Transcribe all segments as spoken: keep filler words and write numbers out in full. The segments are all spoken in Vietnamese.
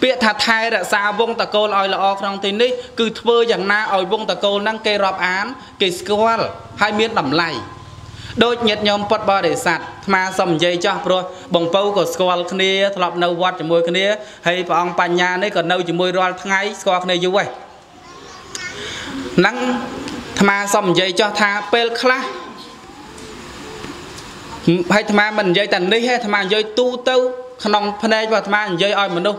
biết thả thai ra xa vông ta câu oi là o trong tin đi cứ thưa chẳng na oi vông ta câu năng kê rọp án kê squal hai miếng đầm lầy đôi nhiệt nhom bật bò để sạt mà sầm dây cho rồi bồng pâu của squall kia thọp nâu vắt chỉ môi kia hay vào ông pan nhà đấy còn nâu chỉ môi rồi ngay squall này vui nắng mà sầm dây cho tha pel khla hay tham mình dây tần đi hay tham dây tu tâu nòng phnê và tham dây oi mình đâu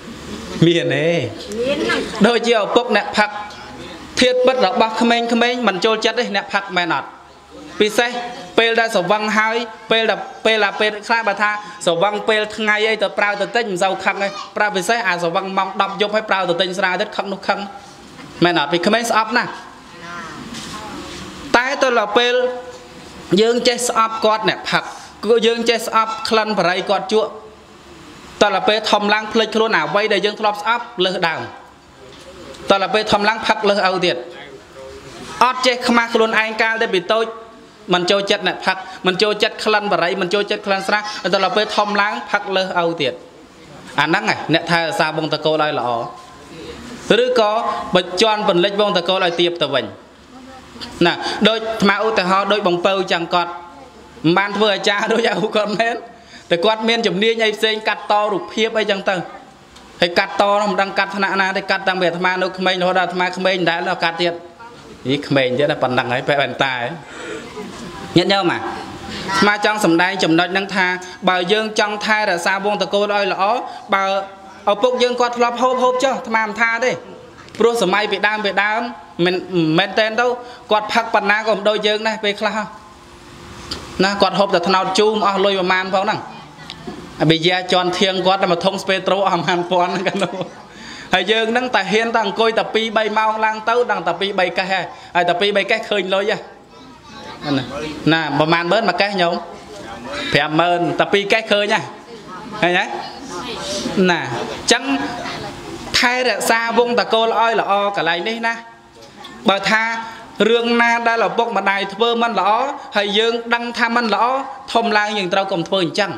miền đấy đôi chia ở bốc nẹp thật thiết bất là bác không anh không anh mình trôi chết đấy nẹp thật mẹ nọt vì thế pel đã sầu văng hai pel là pel là pel khai bà tha sầu văng pel ngay ấy từ prao từ tết giàu khăng ấy prao vì thế à sầu văng mong đập giúp hay prao từ tết ra rất khăng nút khăng mẹ nói vì comment up nè tái tôi là pel dương chase up quạt nè thật dương chase up khăn phải quạt chua tôi là pel thầm lang play luôn nào vay để dương thọp up lơ đằng tôi là pel thầm lang phật lơ ao tiệt ót chase khma luôn anh cao để bị tôi mình cho chết này phật mình cho chết khăn và rẫy mình cho chết khăn sát người ta là phải thom láng phật lơ âu tiệt à nắng này nè thay sao bông ta câu lại là ó thứ có bật tròn phần lệch bông ta câu lại tiệp từ mình nè đôi máu từ họ đôi bóng bầu chẳng còn man vừa cha đôi giàu còn hết từ quạt miên chụp nia nhảy xinh cắt to đủ khiếp ấy chẳng từng hay cắt to nó đang cắt thằng nào thì cắt đang bẻ thằng nào không mình nó đã thằng không mình đã là cắt tiệt ý không mình chứ là phần đằng ấy phải bàn tài ấy. Nhất nhau mà mà trong sầm đai chấm đôi năng tha bà dương trong thai là sao buông từ cô đôi lõ bà ở bốc dương quạt lọp hộp hộp cho tham tha đi pro sầm mai bị đam bị đam mình men tên đâu quạt phật bần na còn đôi dương này về khla na quạt hộp là thằng nào chum ao lôi vào man vào nè bây giờ tròn thiêng quạt là mà thông petro hàm hàn phòn cái nó hay dương năng tại hiên đang coi tập pi bay mau lang tấu đang tập pi bay cái hè ai tập pi bay cái khơi lôi vậy nè mà màn bớt mà cái nhóm phải mơn tập pi cái khơi nha hay nhá nè chẳng thay ra xa vung ta cô oi là o cả lại đi nè bà tha rương na đã là bốc mà đài thưa mân lõ hay dương đăng tham mân lõ thom la nhưng tao cầm thưa chẳng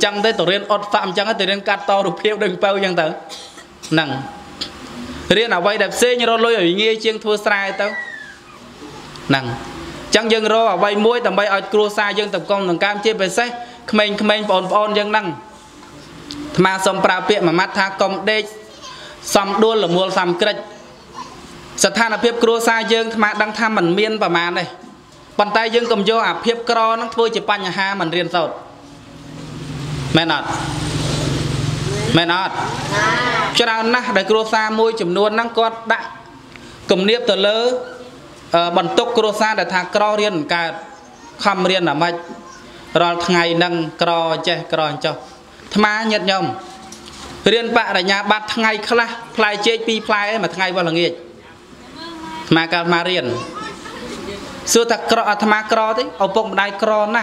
chẳng tới tổ liên ọt phạm chẳng tới liên cắt to đục phiêu đừng bao chẳng tử năng riêng là vay đẹp sen như đó lôi ở nghe chiêng thưa sai tao năng chẳng dừng rồi ở bay muối tầm bay ở cua xa dừng tập công tầm cam chia về xe mình mình phồn phồn dừng năng mà xong pra mà mắt tha công đê xong đua là mua xong kịch sợ than là phép cua xa dừng mà đang tham mình miên và màn này bàn tay dừng cầm vô à phép cro nó thôi chỉ pan nhà ha mình riêng sầu mẹ nọt mẹ nọt cho nên nè để cua xa môi chùm luôn năng con đã cầm niệm từ lớn bận tốc crossa để thang cro riêng cả khăm riêng là mệt rồi ngày nâng cro chơi cro cho tham nhật nhom riêng bạn là nhà bát ngày khla play chơi pi play mà ngày vào là nghề mà cả mà riêng xưa thằng cro tham cro đấy ở vùng đại cro nè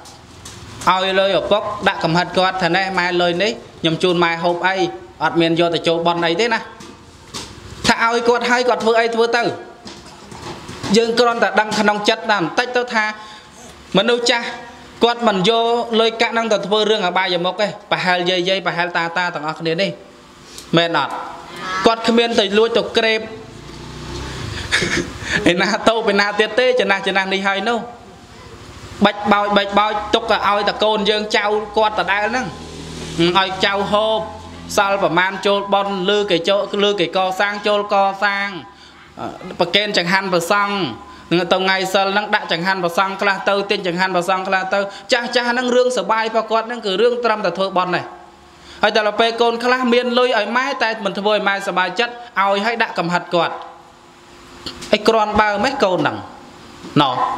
ôi lôi ở bóc đã cầm hạt quạt thằng này mai lôi đấy nhầm chun mai hộp ấy ọt miền vô tại chỗ bọn ấy thế nè thà ôi quạt hay quạt vừa ấy vừa từ dương con ta đăng khăn nông chất làm tách tao tha mình đâu cha quạt mình vô lôi cạn năng tật vừa riêng ở ba giờ một cái bà hai dây dây bà hai ta ta thằng ọt đến đi mẹ nọt quạt không miên từ lôi tục krem ai na tô bên na tiệt tê cho na cho na đi hay nô bạch bao bạch bao tục là ao ta côn dương trao con ta đá nè ai trao hộp sao và man chôn bon lư cái chỗ lư cái co sang chôn co sang bậc ken chẳng han vào sang tàu ngày sơn nắng đã chẳng han vào sang là tàu tiên chẳng han vào sang là tàu cha cha nắng rương sờ bay và con nắng cử rương trăm ta thôi bon này ai ta là pe côn khla miên lôi ở mái tay mình thôi mai sờ bài chất ao hãy đã cầm hạt quạt ai còn bao mấy câu nặng nó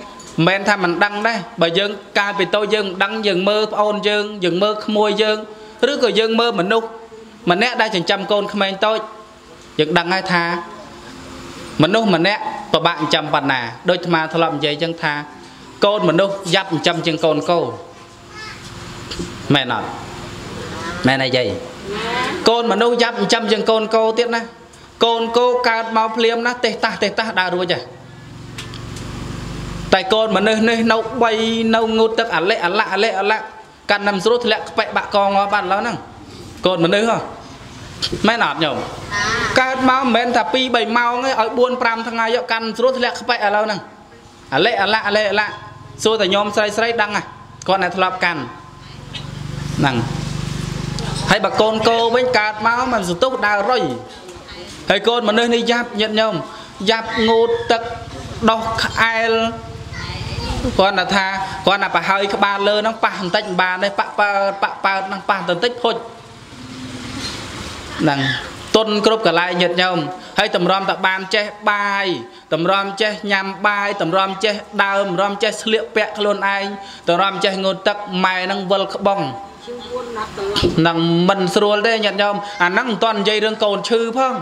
men tham mình đăng đây bà dương ca vì tôi dương đăng dương mơ ôn dương dương mơ môi dương rứa rồi dương mơ mình nút mình nét đây chẳng chăm côn không men tôi dương đăng ai tha mình nút mình nét và bạn chăm bạn nà đôi tham thọ mình dây chân tha côn mình nút dắt mình chăm chân côn cô mẹ nói mẹ này dây con mà nấu dặm trăm dân con cô tiếp nè con cô cao mau phim nè tê ta tê ta đã rồi tại con mà nơi nơi nấu bay nấu ngột tất ảnh lệ ảnh lạ lệ ảnh lạ càng nằm rút lệ bẹ bạ con nó bạn lắm nè con mà nơi hả mấy nọt nhổ cao mau mến thà pi bảy mau ngay ở buôn pram thằng ngày dạo càng rút lệ bẹ ở lâu nè ảnh lệ ảnh lạ ảnh lệ ảnh lạ xô tại nhóm say say đăng à con này thọp càng nằng hay bà con cô với cát máu mà sụt tốc đào rồi hay con mà nơi này giáp nhận nhau giáp ngô tật đọc ai con là tha con là bà hơi các bà lơ nó pha tích bà đây pha pha pha pha năng pha tận tích thôi năng tôn cướp cả lại nhận nhau hay tầm rom tập bàn che bài tầm rom che nhằm bài tầm rom che đào tầm rom che liệu pẹt luôn ai tầm rom che ngô tật mày năng vờ bong năng mình xua đây nhận nhau à năng toàn dây đường cồn chư phong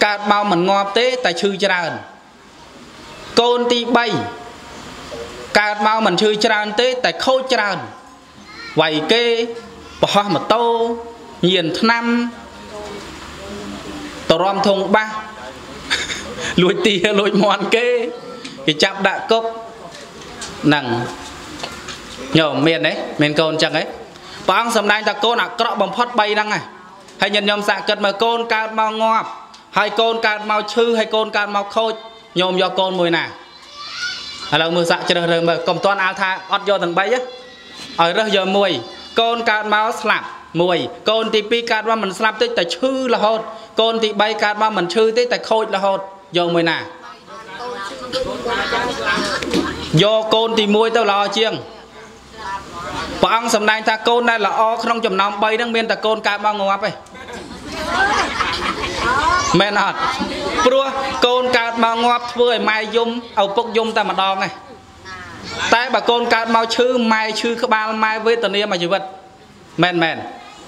cát bao mình ngọt tế tại chư tràn con ti bay cát bao mình chư tràn tế tại khâu tràn vậy kê bỏ mà tô nhìn năm tổ rom thùng ba lùi tìa lùi mòn kê cái chạp đã cốc nặng Nhờ miền đấy, miền côn chẳng ấy. Bóng sầm đánh ta côn ạ, cậu bóng phát bay năng này. Hãy nhận nhầm dạ cật mà côn cát mau ngọp. Hay côn cát mau chư, hay côn cát mau khôi. Nhồm do côn mùi nà. Hãy là mùi dạ chờ rồi mà cầm toàn áo thai, ọt vô thằng bay á. Ở rơi giờ mùi, côn cát mau sạp mùi. Côn thì pi cát mau mình sạp tích ta chư là hôn. Côn thì bay cát mau mình chư tích ta khôi là hôn. Vô mùi nà. Vô côn thì mùi tao lo chiêng. Bà ông sầm đánh ta côn đây là o không chùm nóng bay đang bên ta côn cát bao ngọp ấy. Mẹ nọt Prua côn cát bao ngọp với mai dung, ầu bốc dung ta mà đong này. Tại bà côn cát bao chư, mai chư khá ba mai với tần niệm mà chữ vật. Mẹn mẹn.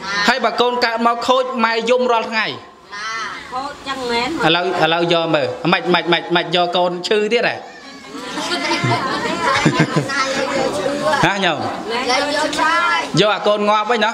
Hay bà côn cát bao khôi mai dung rồi ngày. Khôi chăng mẹn. Ở lâu do mà mạch mạch mạch mạch do côn chư tiết này. Hả nhầm vô à con ngoa với nó.